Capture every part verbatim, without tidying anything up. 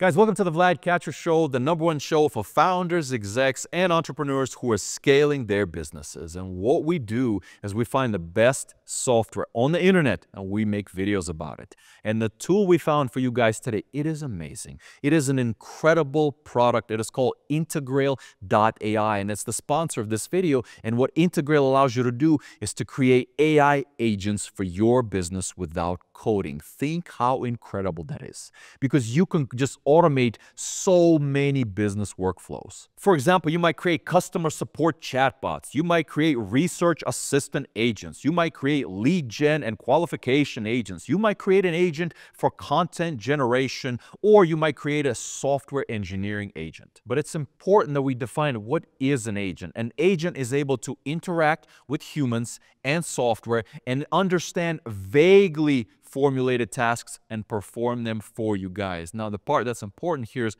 Guys, welcome to the Vlad Kachur Show, the number one show for founders, execs, and entrepreneurs who are scaling their businesses. And what we do is we find the best software on the internet and we make videos about it. And the tool we found for you guys today, it is amazing. It is an incredible product. It is called Integrail dot A I, and it's the sponsor of this video. And what Integrail allows you to do is to create A I agents for your business without coding. Think how incredible that is, because you can just automate so many business workflows. For example, you might create customer support chatbots. You might create research assistant agents. You might create lead gen and qualification agents. You might create an agent for content generation, or you might create a software engineering agent. But it's important that we define what is an agent. An agent is able to interact with humans and software and understand vaguely formulated tasks and perform them for you guys. Now, the part that's important here is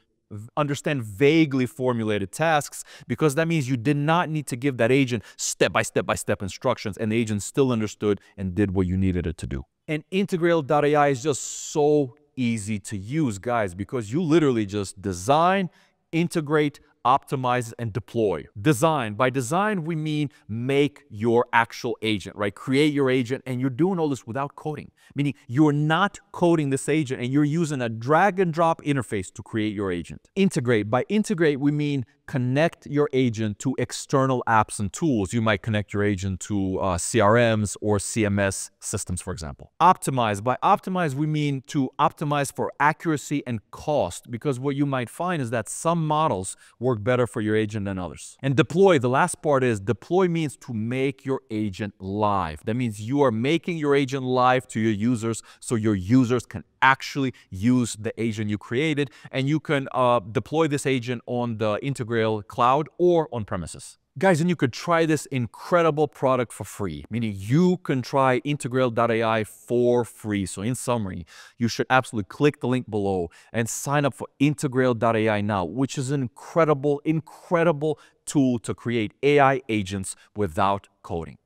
understand vaguely formulated tasks, because that means you did not need to give that agent step-by-step-by-step instructions, and the agent still understood and did what you needed it to do. And Integrail dot A I is just so easy to use, guys, because you literally just design, integrate, optimize, and deploy. Design. By design, we mean make your actual agent, right? Create your agent, and you're doing all this without coding, meaning you're not coding this agent, and you're using a drag and drop interface to create your agent. Integrate. By integrate, we mean connect your agent to external apps and tools. You might connect your agent to uh, C R Ms or C M S systems, for example. Optimize. By optimize, we mean to optimize for accuracy and cost, because what you might find is that some models work better for your agent than others. And deploy. The last part is deploy means to make your agent live. That means you are making your agent live to your users, so your users can actually use the agent you created, and you can uh, deploy this agent on the Integrail cloud or on premises. Guys, and you could try this incredible product for free, meaning you can try Integrail dot A I for free. So in summary, you should absolutely click the link below and sign up for Integrail dot A I now, which is an incredible, incredible tool to create A I agents without coding.